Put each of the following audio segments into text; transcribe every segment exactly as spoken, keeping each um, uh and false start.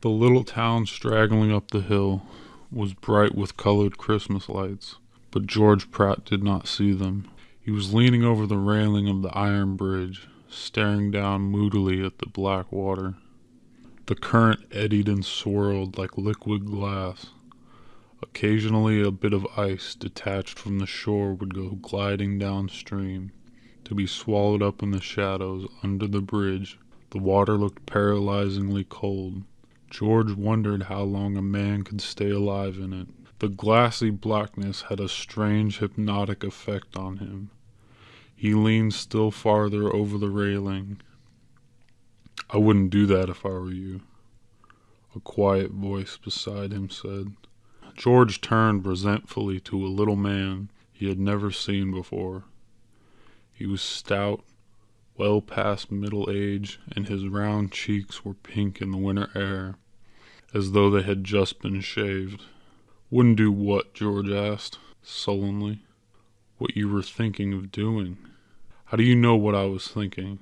The little town straggling up the hill was bright with colored Christmas lights, but George Pratt did not see them. He was leaning over the railing of the iron bridge, staring down moodily at the black water. The current eddied and swirled like liquid glass. Occasionally a bit of ice detached from the shore would go gliding downstream, to be swallowed up in the shadows under the bridge. The water looked paralyzingly cold. George wondered how long a man could stay alive in it. The glassy blackness had a strange hypnotic effect on him. He leaned still farther over the railing. "I wouldn't do that if I were you," a quiet voice beside him said. George turned resentfully to a little man he had never seen before. He was stout, well past middle age, and his round cheeks were pink in the winter air, as though they had just been shaved. "Wouldn't do what?" George asked, sullenly. "What you were thinking of doing." "How do you know what I was thinking?"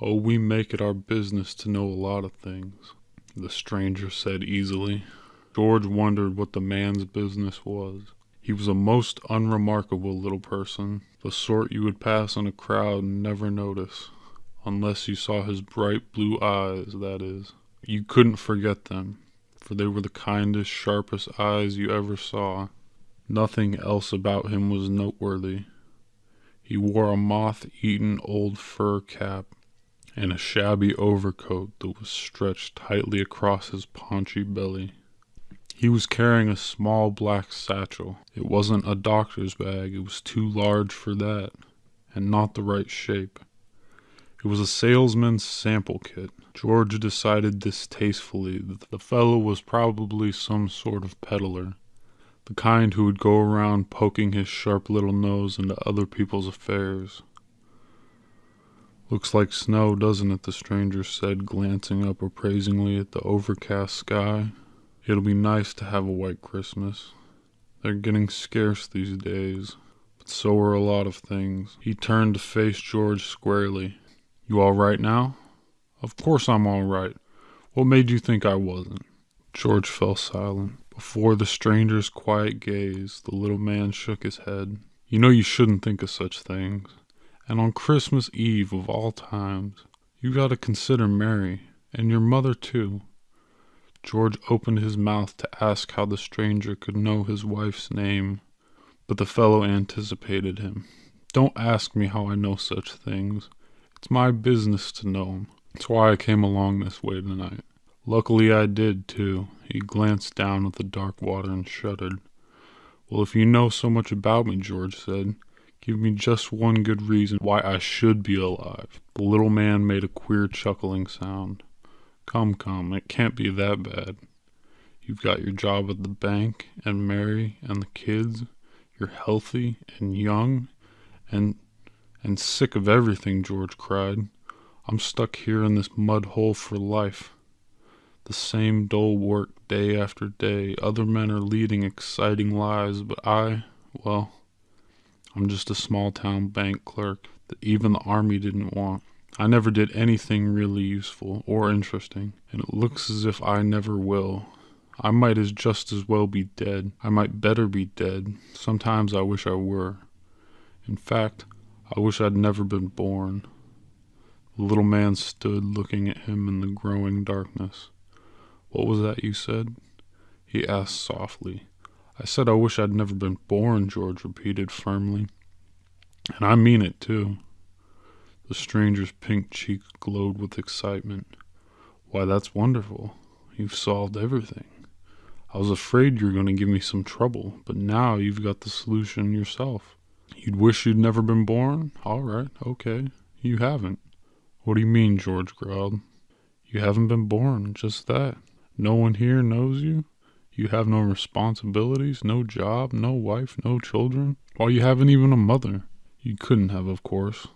"Oh, we make it our business to know a lot of things," the stranger said easily. George wondered what the man's business was. He was a most unremarkable little person, the sort you would pass in a crowd and never notice, unless you saw his bright blue eyes, that is. You couldn't forget them, for they were the kindest, sharpest eyes you ever saw. Nothing else about him was noteworthy. He wore a moth-eaten old fur cap and a shabby overcoat that was stretched tightly across his paunchy belly. He was carrying a small black satchel. It wasn't a doctor's bag, it was too large for that, and not the right shape. It was a salesman's sample kit. George decided distastefully that the fellow was probably some sort of peddler, the kind who would go around poking his sharp little nose into other people's affairs. "Looks like snow, doesn't it?" the stranger said, glancing up appraisingly at the overcast sky. "It'll be nice to have a white Christmas. They're getting scarce these days, but so are a lot of things." He turned to face George squarely. "You all right now?" "Of course I'm all right. What made you think I wasn't?" George fell silent. Before the stranger's quiet gaze, the little man shook his head. "You know you shouldn't think of such things. And on Christmas Eve of all times, you gotta consider Mary, and your mother too." George opened his mouth to ask how the stranger could know his wife's name, but the fellow anticipated him. "Don't ask me how I know such things. It's my business to know 'em. That's why I came along this way tonight." "Luckily I did, too." He glanced down at the dark water and shuddered. "Well, if you know so much about me," George said, "give me just one good reason why I should be alive." The little man made a queer chuckling sound. "Come, come, it can't be that bad. You've got your job at the bank, and Mary, and the kids. You're healthy, and young, and, and sick of everything," George cried. "I'm stuck here in this mud hole for life. The same dull work day after day. Other men are leading exciting lives, but I, well, I'm just a small-town bank clerk that even the army didn't want. I never did anything really useful or interesting, and it looks as if I never will. I might as just as well be dead. I might better be dead. Sometimes I wish I were. In fact, I wish I'd never been born." The little man stood looking at him in the growing darkness. "What was that you said?" he asked softly. "I said I wish I'd never been born," George repeated firmly. "And I mean it, too." The stranger's pink cheeks glowed with excitement. "Why, that's wonderful. You've solved everything. I was afraid you were going to give me some trouble, but now you've got the solution yourself. You'd wish you'd never been born? All right, okay. You haven't." "What do you mean?" George growled. "You haven't been born, just that. No one here knows you. You have no responsibilities, no job, no wife, no children. Why, you haven't even a mother. You couldn't have, of course.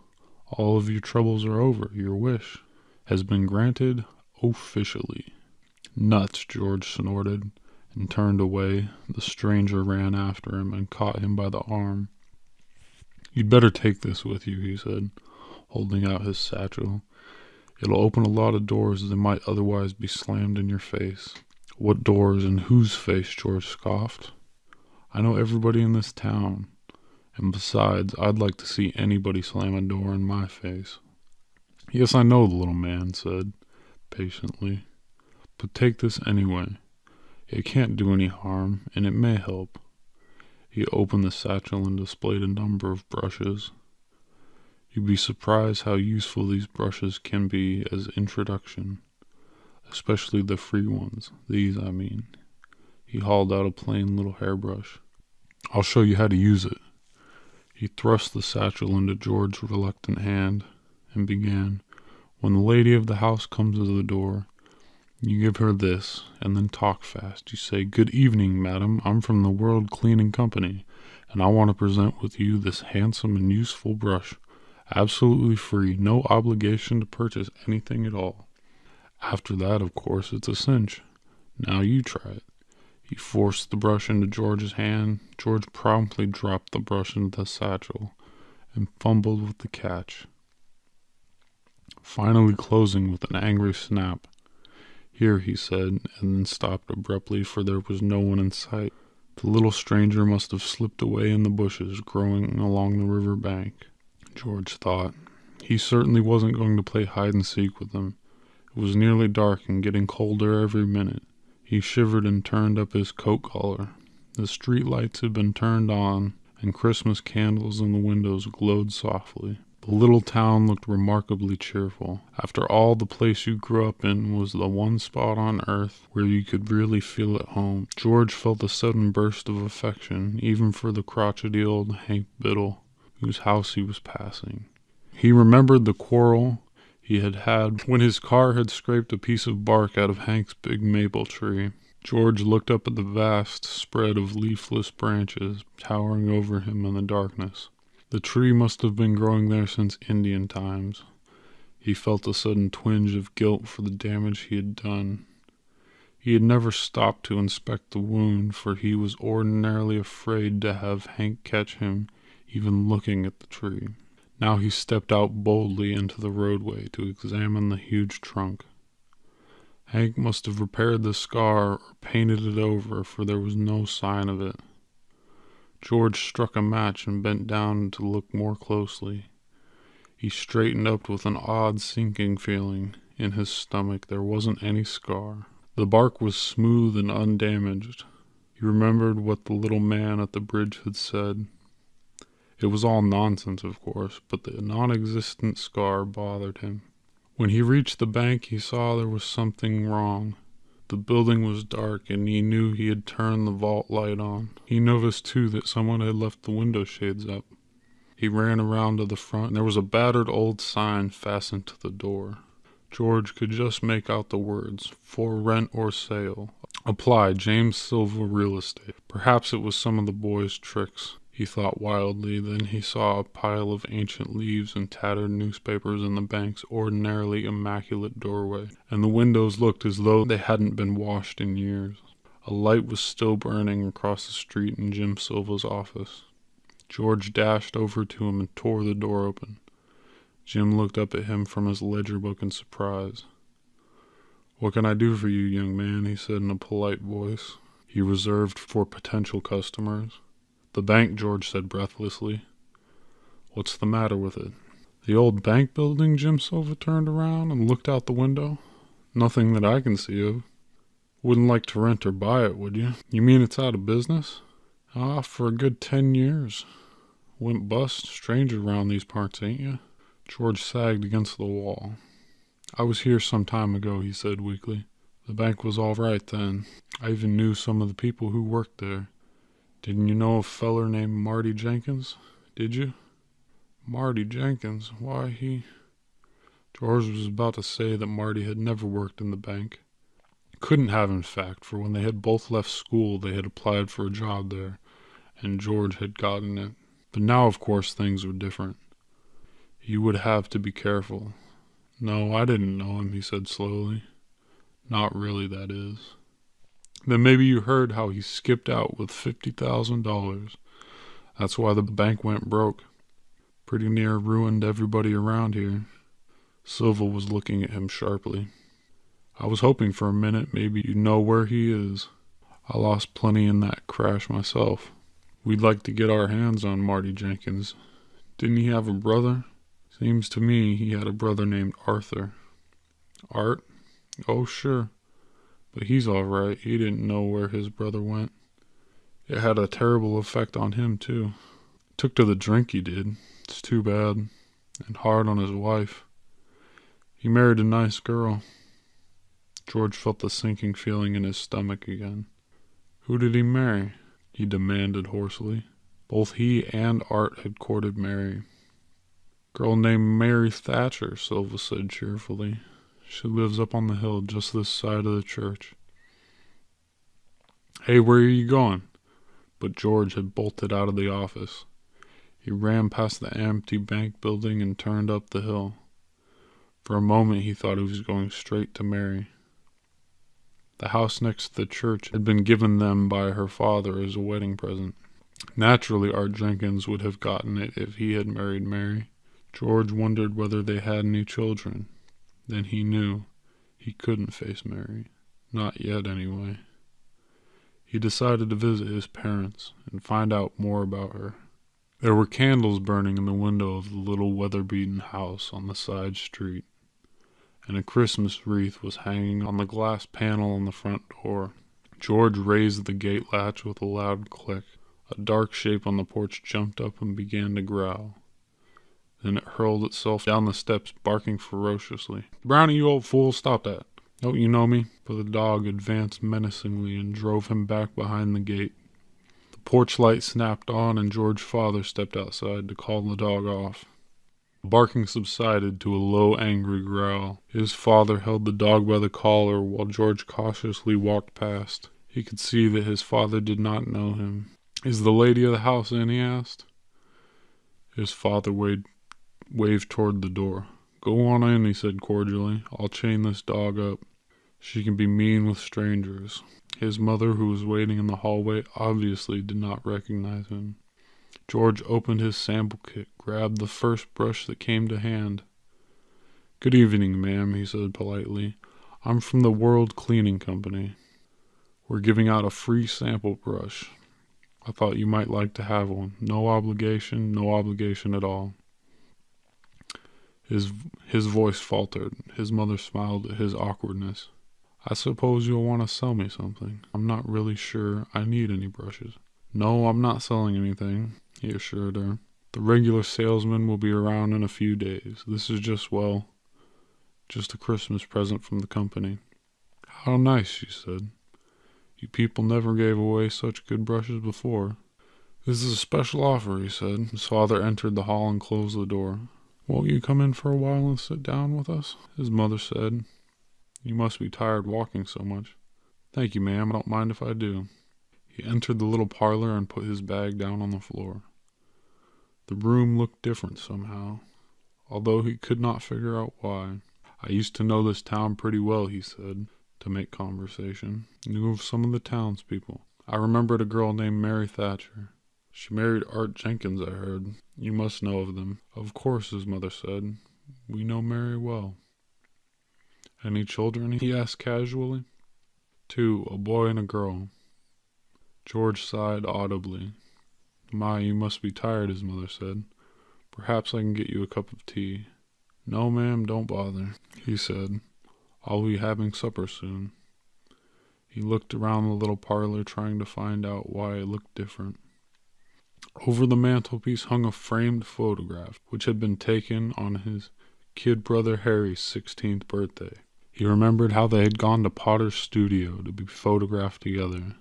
All of your troubles are over. Your wish has been granted officially." "Nuts," George snorted and turned away. The stranger ran after him and caught him by the arm. "You'd better take this with you," he said, holding out his satchel. It'll open a lot of doors that might otherwise be slammed in your face. What doors and whose face? George scoffed. I know everybody in this town. And besides, I'd like to see anybody slam a door in my face. Yes, I know, the little man said patiently. But take this anyway. It can't do any harm, and it may help. He opened the satchel and displayed a number of brushes. You'd be surprised how useful these brushes can be as introduction. Especially the free ones. These, I mean. He hauled out a plain little hairbrush. I'll show you how to use it. He thrust the satchel into George's reluctant hand and began, When the lady of the house comes to the door, you give her this, and then talk fast. You say, Good evening, madam. I'm from the World Cleaning Company, and I want to present with you this handsome and useful brush. Absolutely free, no obligation to purchase anything at all. After that, of course, it's a cinch. Now you try it. He forced the brush into George's hand. George promptly dropped the brush into the satchel and fumbled with the catch, finally closing with an angry snap. Here, he said, and then stopped abruptly, for there was no one in sight. The little stranger must have slipped away in the bushes growing along the river bank, George thought. He certainly wasn't going to play hide-and-seek with them. It was nearly dark and getting colder every minute. He shivered and turned up his coat collar. The street lights had been turned on, and Christmas candles in the windows glowed softly. The little town looked remarkably cheerful. After all, the place you grew up in was the one spot on earth where you could really feel at home. George felt a sudden burst of affection, even for the crotchety old Hank Biddle, whose house he was passing. He remembered the quarrel he had had when his car had scraped a piece of bark out of Hank's big maple tree. George looked up at the vast spread of leafless branches towering over him in the darkness. The tree must have been growing there since Indian times. He felt a sudden twinge of guilt for the damage he had done. He had never stopped to inspect the wound, for he was ordinarily afraid to have Hank catch him even looking at the tree. Now he stepped out boldly into the roadway to examine the huge trunk. Hank must have repaired the scar or painted it over, for there was no sign of it. George struck a match and bent down to look more closely. He straightened up with an odd sinking feeling in his stomach. There wasn't any scar. The bark was smooth and undamaged. He remembered what the little man at the bridge had said. It was all nonsense, of course, but the non-existent scar bothered him. When he reached the bank, he saw there was something wrong. The building was dark, and he knew he had turned the vault light on. He noticed, too, that someone had left the window shades up. He ran around to the front, and there was a battered old sign fastened to the door. George could just make out the words, For Rent or Sale. Apply, James Silva Real Estate. Perhaps it was some of the boy's tricks, he thought wildly. Then he saw a pile of ancient leaves and tattered newspapers in the bank's ordinarily immaculate doorway, and the windows looked as though they hadn't been washed in years. A light was still burning across the street in Jim Silva's office. George dashed over to him and tore the door open. Jim looked up at him from his ledger book in surprise. "What can I do for you, young man?" he said in a polite voice he reserved for potential customers. "The bank," George said breathlessly. "What's the matter with it?" "The old bank building?" Jim Silva turned around and looked out the window. "Nothing that I can see of. Wouldn't like to rent or buy it, would you?" "You mean it's out of business?" "Ah, for a good ten years. Went bust. Stranger round these parts, ain't you?" George sagged against the wall. "I was here some time ago," he said weakly. "The bank was all right then. I even knew some of the people who worked there. Didn't you know a feller named Marty Jenkins? Did you?" "Marty Jenkins? Why, he..." George was about to say that Marty had never worked in the bank. Couldn't have, in fact, for when they had both left school, they had applied for a job there, and George had gotten it. But now, of course, things were different. He would have to be careful. "No, I didn't know him," he said slowly. "Not really, that is." "Then maybe you heard how he skipped out with fifty thousand dollars. That's why the bank went broke. Pretty near ruined everybody around here. Silva was looking at him sharply. I was hoping for a minute maybe you'd know where he is. I lost plenty in that crash myself. We'd like to get our hands on Marty Jenkins. Didn't he have a brother? Seems to me he had a brother named Arthur. Art? Oh, sure. But he's all right. He didn't know where his brother went. It had a terrible effect on him, too. Took to the drink, he did. It's too bad. And hard on his wife. He married a nice girl. George felt the sinking feeling in his stomach again. Who did he marry? He demanded hoarsely. Both he and Art had courted Mary. Girl named Mary Thatcher, Silva said cheerfully. She lives up on the hill just this side of the church. Hey, where are you going? But George had bolted out of the office. He ran past the empty bank building and turned up the hill. For a moment he thought he was going straight to Mary. The house next to the church had been given them by her father as a wedding present. Naturally, Art Jenkins would have gotten it if he had married Mary. George wondered whether they had any children. Then he knew he couldn't face Mary. Not yet, anyway. He decided to visit his parents and find out more about her. There were candles burning in the window of the little weather-beaten house on the side street, and a Christmas wreath was hanging on the glass panel on the front door. George raised the gate latch with a loud click. A dark shape on the porch jumped up and began to growl. Then it hurled itself down the steps, barking ferociously. "Brownie, you old fool, stop that. Don't you know me?" But the dog advanced menacingly and drove him back behind the gate. The porch light snapped on, and George's father stepped outside to call the dog off. The barking subsided to a low, angry growl. His father held the dog by the collar while George cautiously walked past. He could see that his father did not know him. "Is the lady of the house in?" he asked. His father waved, waved toward the door. "Go on in," he said cordially. "I'll chain this dog up. She can be mean with strangers." His mother, who was waiting in the hallway, obviously did not recognize him. George opened his sample kit, grabbed the first brush that came to hand. "Good evening, ma'am," he said politely. "I'm from the World Cleaning Company. We're giving out a free sample brush. I thought you might like to have one. No obligation, no obligation at all." His, his voice faltered. His mother smiled at his awkwardness. "I suppose you'll want to sell me something. I'm not really sure I need any brushes." "No, I'm not selling anything," he assured her. "The regular salesman will be around in a few days. This is just, well, just a Christmas present from the company." "How nice," she said. "You people never gave away such good brushes before." "This is a special offer," he said. His father entered the hall and closed the door. "Won't you come in for a while and sit down with us?" his mother said. "You must be tired walking so much." "Thank you, ma'am. I don't mind if I do." He entered the little parlor and put his bag down on the floor. The room looked different somehow, although he could not figure out why. "I used to know this town pretty well," he said, to make conversation. "Knew of some of the townspeople. I remembered a girl named Mary Thatcher. She married Art Jenkins, I heard. You must know of them." "Of course," his mother said. "We know Mary well." "Any children?" he asked casually. "Two, a boy and a girl." George sighed audibly. "My, you must be tired," his mother said. "Perhaps I can get you a cup of tea." "No, ma'am, don't bother," he said. "I'll be having supper soon." He looked around the little parlor, trying to find out why it looked different. Over the mantelpiece hung a framed photograph, which had been taken on his kid brother Harry's sixteenth birthday. He remembered how they had gone to Potter's studio to be photographed together.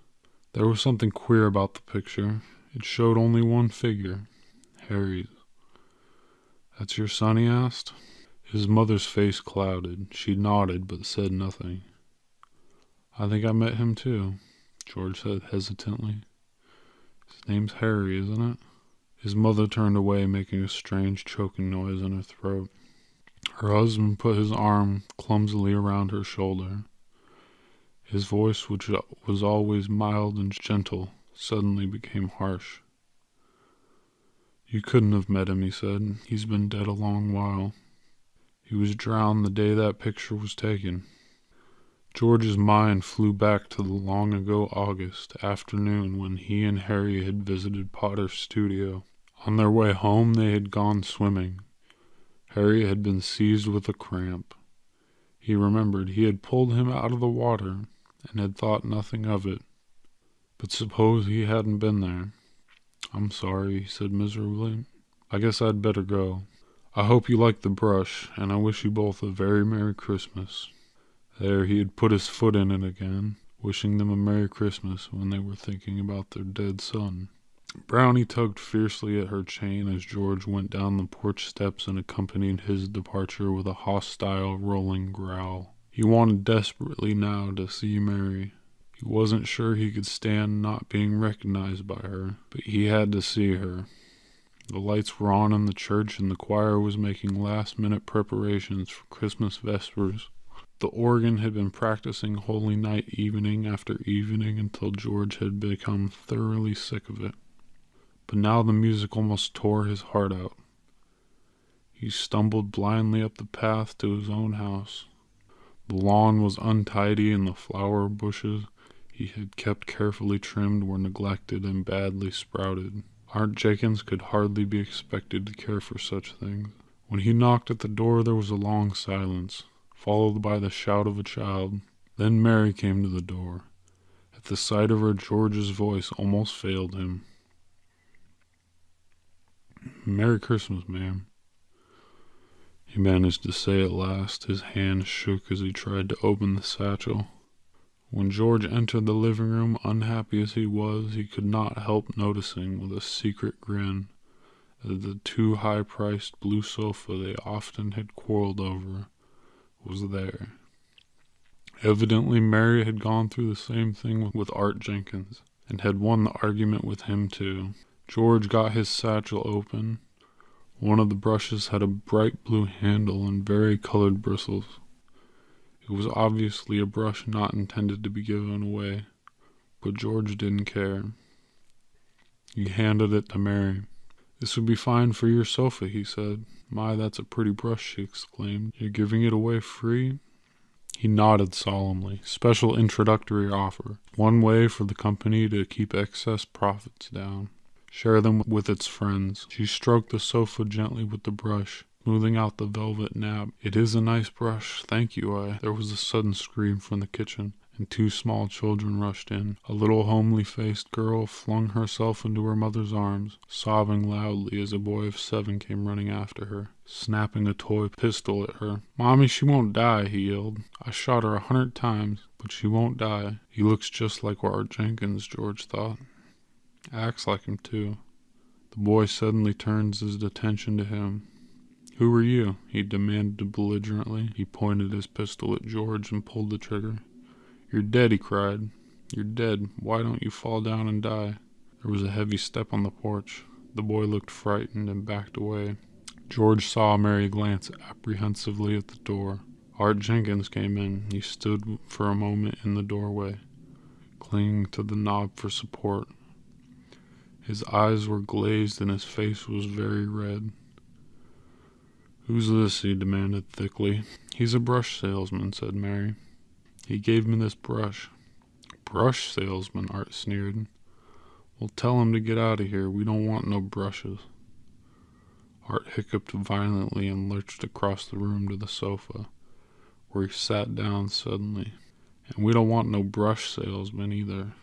There was something queer about the picture. It showed only one figure, Harry's. "That's your son?" he asked. His mother's face clouded. She nodded but said nothing. "I think I met him too," George said hesitantly. "His name's Harry, isn't it?" His mother turned away, making a strange choking noise in her throat. Her husband put his arm clumsily around her shoulder. His voice, which was always mild and gentle, suddenly became harsh. "You couldn't have met him," he said. "He's been dead a long while." He was drowned the day that picture was taken. George's mind flew back to the long-ago August afternoon when he and Harry had visited Potter's studio. On their way home, they had gone swimming. Harry had been seized with a cramp. He remembered he had pulled him out of the water and had thought nothing of it. But suppose he hadn't been there? "I'm sorry," he said miserably. "I guess I'd better go. I hope you like the brush, and I wish you both a very Merry Christmas." There, he had put his foot in it again, wishing them a Merry Christmas when they were thinking about their dead son. Brownie tugged fiercely at her chain as George went down the porch steps and accompanied his departure with a hostile, rolling growl. He wanted desperately now to see Mary. He wasn't sure he could stand not being recognized by her, but he had to see her. The lights were on in the church and the choir was making last-minute preparations for Christmas vespers. The organ had been practicing Holy Night evening after evening until George had become thoroughly sick of it. But now the music almost tore his heart out. He stumbled blindly up the path to his own house. The lawn was untidy and the flower bushes he had kept carefully trimmed were neglected and badly sprouted. Aunt Jenkins could hardly be expected to care for such things. When he knocked at the door, there was a long silence, followed by the shout of a child. Then Mary came to the door. At the sight of her, George's voice almost failed him. "Merry Christmas, ma'am," he managed to say at last. His hand shook as he tried to open the satchel. When George entered the living room, unhappy as he was, he could not help noticing with a secret grin that the too high-priced blue sofa they often had quarreled over was there. Evidently Mary had gone through the same thing with Art Jenkins, and had won the argument with him too. George got his satchel open. One of the brushes had a bright blue handle and vari-colored bristles. It was obviously a brush not intended to be given away, but George didn't care. He handed it to Mary. "This would be fine for your sofa," he said. "My, that's a pretty brush," she exclaimed. "You're giving it away free?" He nodded solemnly. "Special introductory offer. One way for the company to keep excess profits down. Share them with its friends." She stroked the sofa gently with the brush, smoothing out the velvet nap. "It is a nice brush, thank you, I." There was a sudden scream from the kitchen, and two small children rushed in. A little homely-faced girl flung herself into her mother's arms, sobbing loudly as a boy of seven came running after her, snapping a toy pistol at her. "Mommy, she won't die," he yelled. "I shot her a hundred times, but she won't die." "He looks just like Art Jenkins," George thought. "Acts like him, too." The boy suddenly turns his attention to him. "Who are you?" he demanded belligerently. He pointed his pistol at George and pulled the trigger. "You're dead," he cried. "You're dead. Why don't you fall down and die?" There was a heavy step on the porch. The boy looked frightened and backed away. George saw Mary glance apprehensively at the door. Art Jenkins came in. He stood for a moment in the doorway, clinging to the knob for support. His eyes were glazed and his face was very red. "Who's this?" he demanded thickly. "He's a brush salesman," said Mary. "He gave me this brush." "Brush salesman," Art sneered. "Well, tell him to get out of here. We don't want no brushes." Art hiccuped violently and lurched across the room to the sofa, where he sat down suddenly. "And we don't want no brush salesman either."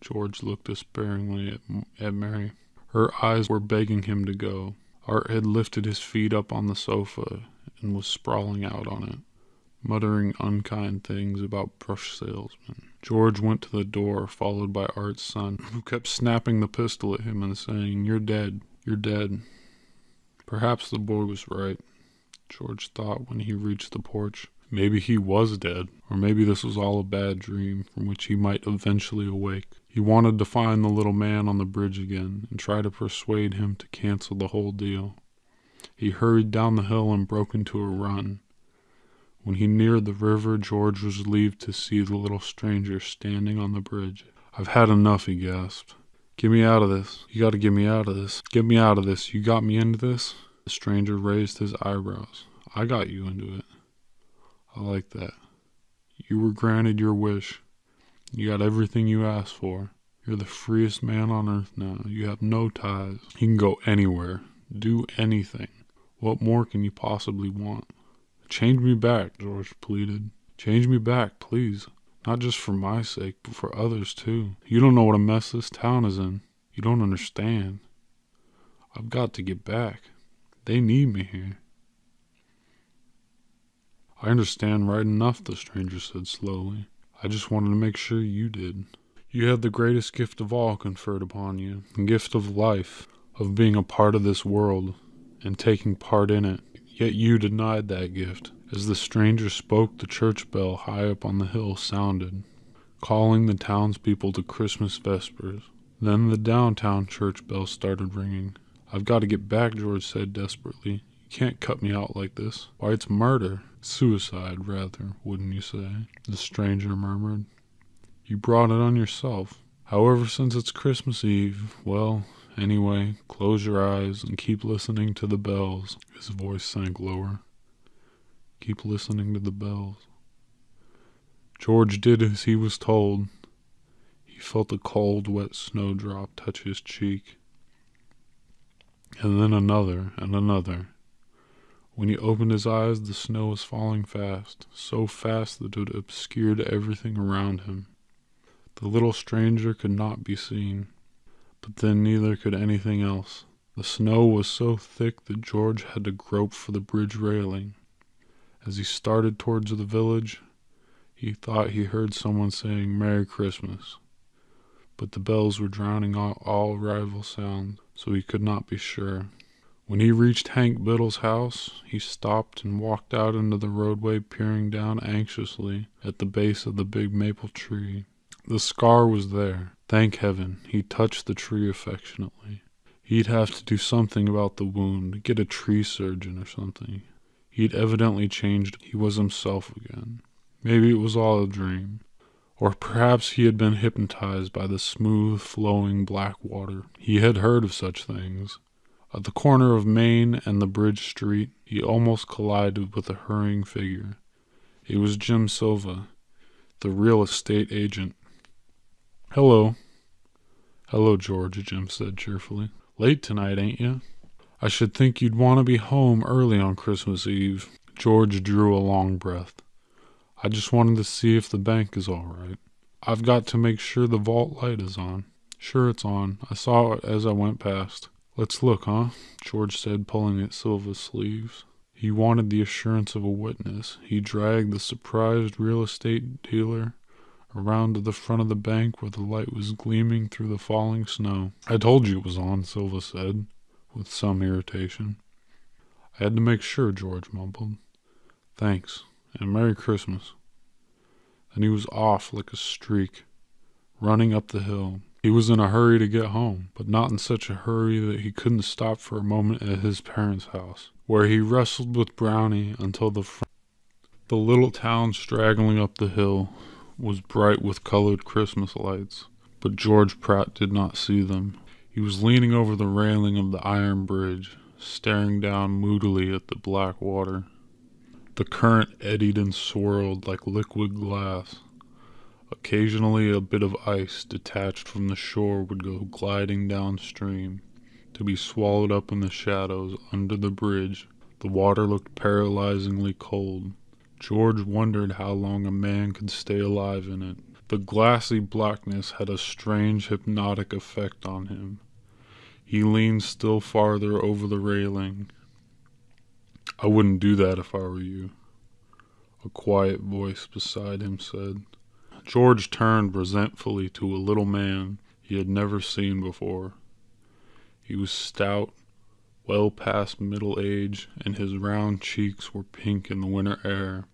George looked despairingly at, at Mary. Her eyes were begging him to go. Art had lifted his feet up on the sofa and was sprawling out on it, muttering unkind things about brush salesmen. George went to the door, followed by Art's son, who kept snapping the pistol at him and saying, "You're dead, you're dead." Perhaps the boy was right, George thought when he reached the porch. Maybe he was dead, or maybe this was all a bad dream from which he might eventually awake. He wanted to find the little man on the bridge again and try to persuade him to cancel the whole deal. He hurried down the hill and broke into a run. When he neared the river, George was relieved to see the little stranger standing on the bridge. "I've had enough," he gasped. "Get me out of this. You gotta get me out of this. Get me out of this. You got me into this?" The stranger raised his eyebrows. I got you into it. I like that. You were granted your wish. You got everything you asked for. You're the freest man on earth now. You have no ties. You can go anywhere. Do anything. What more can you possibly want? Change me back, George pleaded. Change me back, please. Not just for my sake, but for others too. You don't know what a mess this town is in. You don't understand. I've got to get back. They need me here. I understand right enough, the stranger said slowly. I just wanted to make sure you did. You have the greatest gift of all conferred upon you, the gift of life, of being a part of this world, and taking part in it. Yet you denied that gift. As the stranger spoke, the church bell high up on the hill sounded, calling the townspeople to Christmas vespers. Then the downtown church bell started ringing. I've got to get back, George said desperately. You can't cut me out like this. Why, it's murder. Suicide, rather, wouldn't you say? The stranger murmured. You brought it on yourself. However, since it's Christmas Eve, well, anyway, close your eyes and keep listening to the bells. His voice sank lower. Keep listening to the bells. George did as he was told. He felt a cold, wet snowdrop touch his cheek. And then another, and another. When he opened his eyes, the snow was falling fast, so fast that it obscured everything around him. The little stranger could not be seen, but then neither could anything else. The snow was so thick that George had to grope for the bridge railing. As he started towards the village, he thought he heard someone saying, "Merry Christmas," but the bells were drowning out all rival sounds, so he could not be sure. When he reached Hank Biddle's house, he stopped and walked out into the roadway, peering down anxiously at the base of the big maple tree. The scar was there. Thank heaven, he touched the tree affectionately. He'd have to do something about the wound, get a tree surgeon or something. He'd evidently changed. He was himself again. Maybe it was all a dream. Or perhaps he had been hypnotized by the smooth, flowing black water. He had heard of such things. At the corner of Main and the Bridge Street, he almost collided with a hurrying figure. It was Jim Silva, the real estate agent. "Hello." "Hello, George," Jim said cheerfully. "Late tonight, ain't you? I should think you'd want to be home early on Christmas Eve." George drew a long breath. "I just wanted to see if the bank is all right. I've got to make sure the vault light is on." "Sure it's on. I saw it as I went past." "Let's look, huh?" George said, pulling at Silva's sleeves. He wanted the assurance of a witness. He dragged the surprised real estate dealer around to the front of the bank where the light was gleaming through the falling snow. "I told you it was on," Silva said, with some irritation. "I had to make sure," George mumbled. "Thanks, and Merry Christmas." Then he was off like a streak, running up the hill. He was in a hurry to get home, but not in such a hurry that he couldn't stop for a moment at his parents' house, where he wrestled with Brownie until the fr the little town straggling up the hill was bright with colored Christmas lights, but George Pratt did not see them. He was leaning over the railing of the iron bridge, staring down moodily at the black water. The current eddied and swirled like liquid glass. Occasionally a bit of ice detached from the shore would go gliding downstream, to be swallowed up in the shadows under the bridge. The water looked paralyzingly cold. George wondered how long a man could stay alive in it. The glassy blackness had a strange hypnotic effect on him. He leaned still farther over the railing. "I wouldn't do that if I were you," a quiet voice beside him said. George turned resentfully to a little man he had never seen before. He was stout, well past middle age, and his round cheeks were pink in the winter air,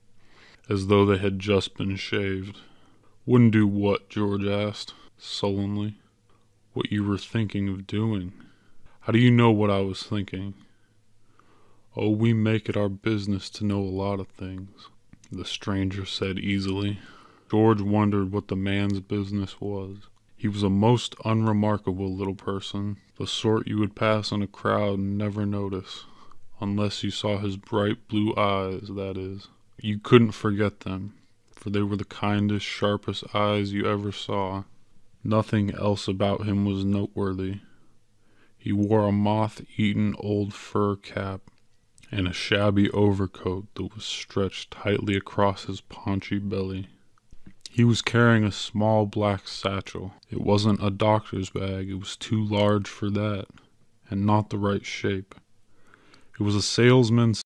as though they had just been shaved. "Wouldn't do what?" George asked, sullenly. "What you were thinking of doing." "How do you know what I was thinking?" "Oh, we make it our business to know a lot of things," the stranger said easily. George wondered what the man's business was. He was a most unremarkable little person, the sort you would pass in a crowd and never notice. unless you saw his bright blue eyes, that is. You couldn't forget them, for they were the kindest, sharpest eyes you ever saw. Nothing else about him was noteworthy. He wore a moth-eaten old fur cap and a shabby overcoat that was stretched tightly across his paunchy belly. He was carrying a small black satchel. It wasn't a doctor's bag, it was too large for that, and not the right shape. It was a salesman's